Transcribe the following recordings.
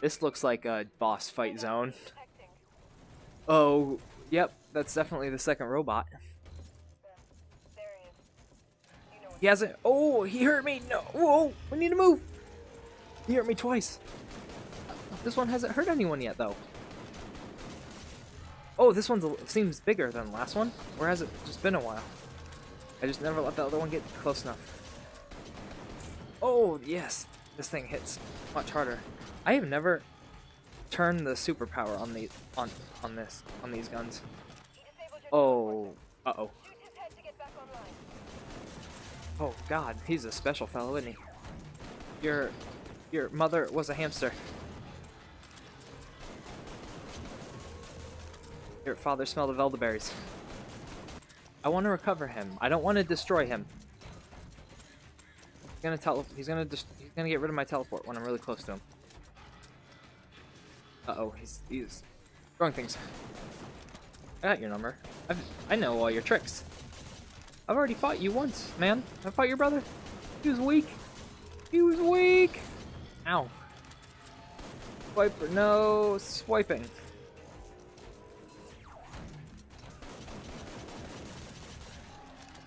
This looks like a boss fight zone. Oh, yep, that's definitely the second robot. He hasn't. Oh, he hurt me. No. Whoa, we need to move. He hurt me twice. This one hasn't hurt anyone yet, though. Oh, this one seems bigger than the last one. Or has it just been a while? I just never let the other one get close enough. Oh, yes. This thing hits much harder. I have never turned the superpower on the on these guns. Oh, uh-oh. Oh God, he's a special fellow, isn't he? Your mother was a hamster. Your father smelled of elderberries. I want to recover him. I don't want to destroy him. He's gonna get rid of my teleport when I'm really close to him. Uh-oh, he's throwing things. I got your number. I know all your tricks. I've already fought you once, man. I fought your brother. He was weak. He was weak. Ow. Swiper, no swiping.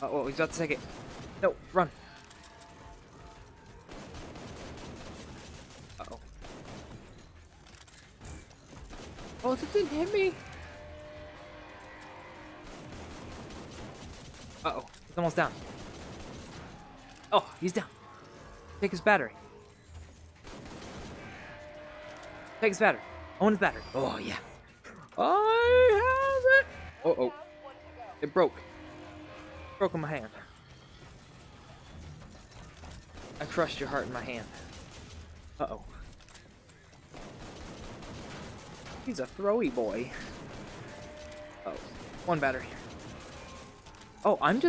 Uh-oh, he's about to take it. No, run. Oh, it didn't hit me! Uh-oh, he's almost down. Oh, he's down. Take his battery. Take his battery. I want his battery. Oh, yeah. I have it! Uh-oh. It broke. Broke in my hand. I crushed your heart in my hand. Uh-oh. He's a throwy boy. Oh, one battery. Oh, I'm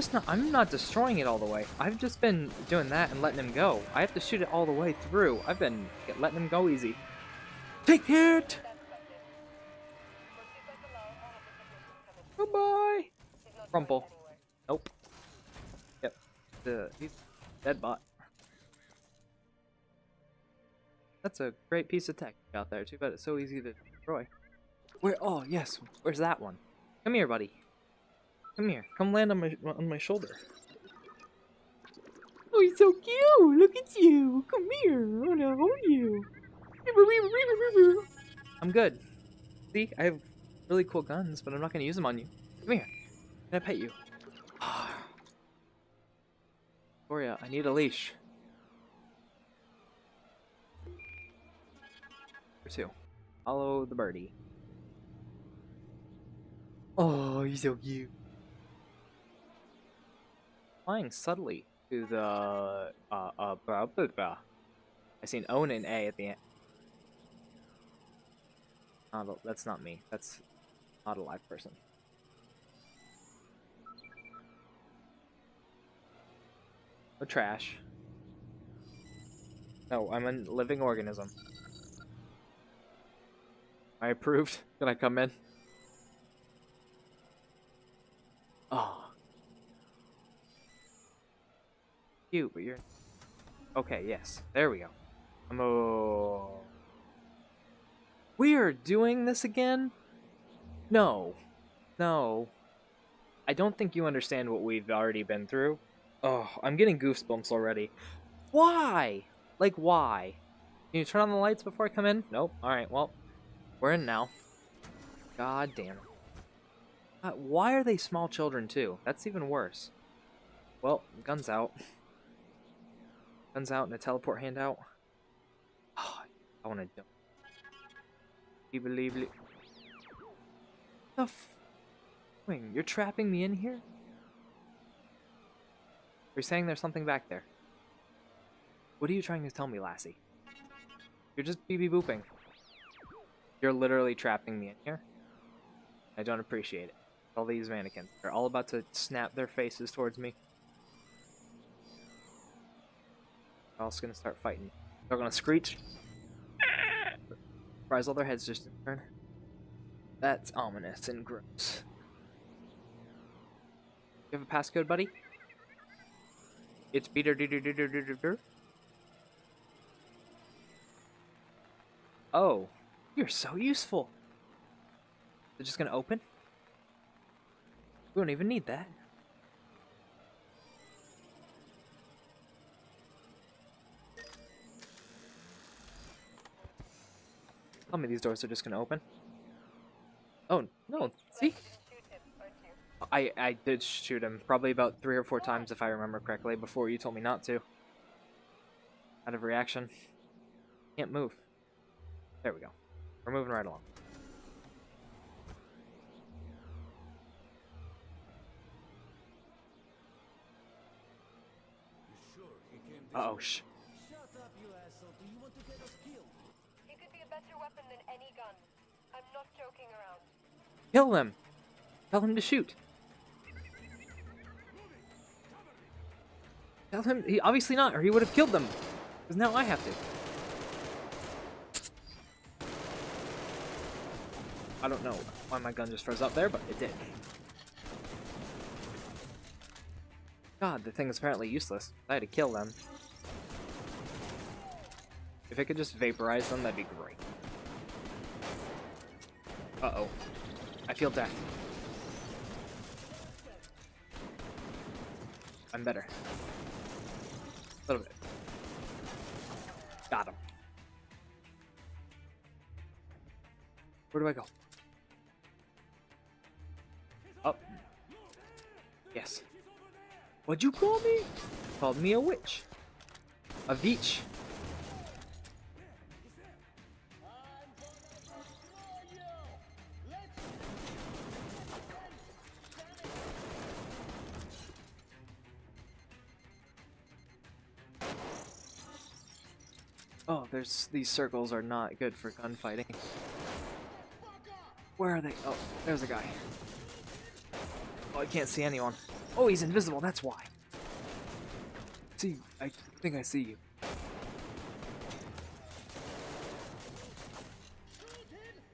not destroying it all the way. I've just been doing that and letting him go. I have to shoot it all the way through. I've been letting him go easy. Take it! Goodbye! Crumple. Nope. Yep. He's dead bot. That's a great piece of tech out there, too, but it's so easy to destroy. Where? Oh, yes. Where's that one? Come here, buddy. Come here. Come land on my shoulder. Oh, he's so cute. Look at you. Come here. I want to hold you. I'm good. See, I have really cool guns, but I'm not going to use them on you. Come here. Can I pet you? Victoria, I need a leash. Or two. Follow the birdie. Oh, he's so cute. Flying subtly to the blah, blah, blah. I seen O and an A at the end. Oh, that's not me. That's not a live person. A trash. No, I'm a living organism. I approved. Can I come in? Oh. Cute, but you're... Okay, yes. There we go. We are doing this again? No. No. I don't think you understand what we've already been through. Oh, I'm getting goosebumps already. Why? Like, why? Can you turn on the lights before I come in? Nope. Alright, well... We're in now. God damn. Why are they small children too? That's even worse. Well, guns out. Guns out and a teleport handout. Oh, I want to do. Wait, you're trapping me in here? You're saying there's something back there. What are you trying to tell me, Lassie? You're just booping. You're literally trapping me in here. I don't appreciate it. All these mannequins. They're all about to snap their faces towards me. They're also going to start fighting. They're going to screech. Rise all their heads just in turn. That's ominous and gross. You have a passcode, buddy? It's Peter. Oh, you're so useful. Is it just gonna open? We don't even need that. Tell me these doors are just gonna open. Oh no! See, I did shoot him probably about 3 or 4 times if I remember correctly before you told me not to. Out of reaction, can't move. There we go. We're moving right along. Uh oh, shh. Shut up, you asshole! Do you want to get us killed? It could be a better weapon than any gun. I'm not joking around. Kill him! Tell him to shoot. Tell him he obviously not, or he would have killed them. Because now I have to. I don't know why my gun just froze up there, but it did. God, the thing is apparently useless. I had to kill them. If it could just vaporize them, that'd be great. Uh-oh. I feel death. I'm better. A little bit. Got him. Where do I go? Up. Yes. What'd you call me? You called me a witch. A veach. Oh, these circles are not good for gunfighting. Where are they? Oh, there's a guy. Oh, I can't see anyone. Oh, he's invisible, that's why. See, I think I see you. I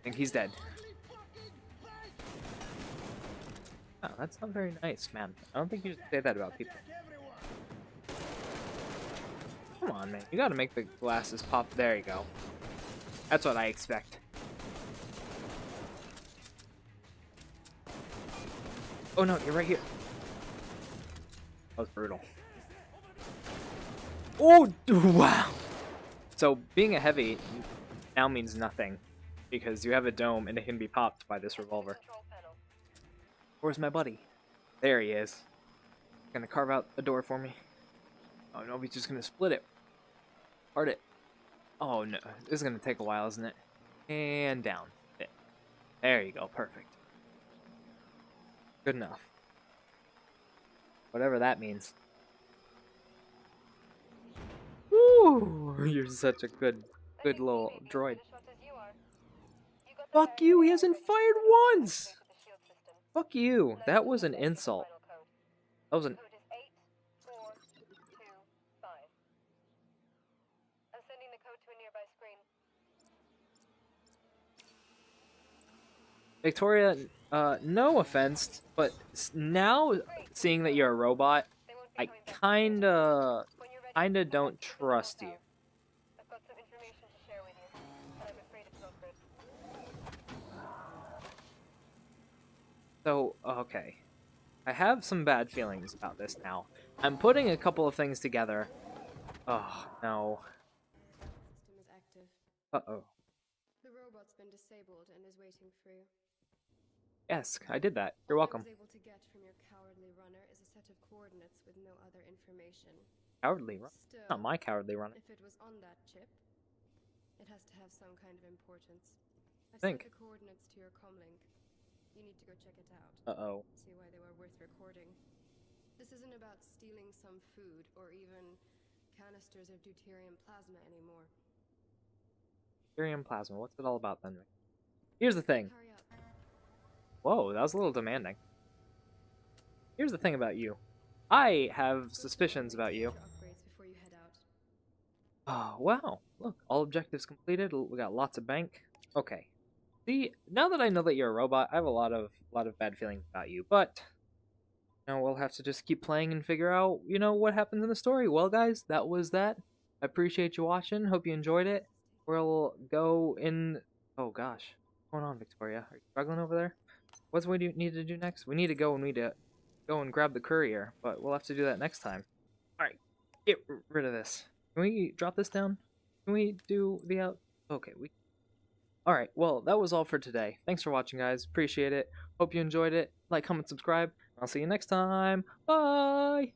think he's dead. Oh, that's not very nice, man. I don't think you should say that about people. Come on, man. You gotta make the glasses pop. There you go. That's what I expect. Oh no, you're right here. That was brutal. Oh, wow. So being a heavy now means nothing because you have a dome and it can be popped by this revolver. Where's my buddy? There he is. Gonna carve out a door for me. Oh no, he's just gonna split it. Part it. Oh no, this is gonna take a while, isn't it? And down. There you go, perfect. Good enough. Whatever that means. Woo! You're such a good little droid. Fuck you! He hasn't fired once. Fuck you! That was an insult. That was an. I'm sending the code to a nearby screen. Victoria. No offense, but now seeing that you're a robot, I kinda don't trust you. I've got some information to share with you, but I'm afraid it's not good. So, okay. I have some bad feelings about this now. I'm putting a couple of things together. Oh, no. Uh-oh. The robot's been disabled and is waiting for you. Yes, I did that. You're welcome. All I was able to get from your cowardly runner is a set of coordinates with no other information. Cowardly runner? Not my cowardly runner. If it was on that chip, it has to have some kind of importance. I think. Sent the coordinates to your comlink. You need to go check it out. Uh-oh. See why they were worth recording. This isn't about stealing some food or even canisters of deuterium plasma anymore. Deuterium plasma. What's it all about then? Here's the thing. Hurry up. Whoa, that was a little demanding. Here's the thing about you. I have suspicions about you. Oh, wow. Look, all objectives completed. We got lots of bank. Okay. See, now that I know that you're a robot, I have a lot of bad feelings about you, but Now we'll have to just keep playing and figure out, you know, what happens in the story. Well, guys, that was that. I appreciate you watching. Hope you enjoyed it. We'll go in... Oh, gosh. What's going on, Victoria? Are you struggling over there? What's we need to do next? We need to go and grab the courier, but we'll have to do that next time. Alright, get rid of this. Can we drop this down? Can we do the out... Okay, we... Alright, well, that was all for today. Thanks for watching, guys. Appreciate it. Hope you enjoyed it. Like, comment, subscribe. I'll see you next time. Bye!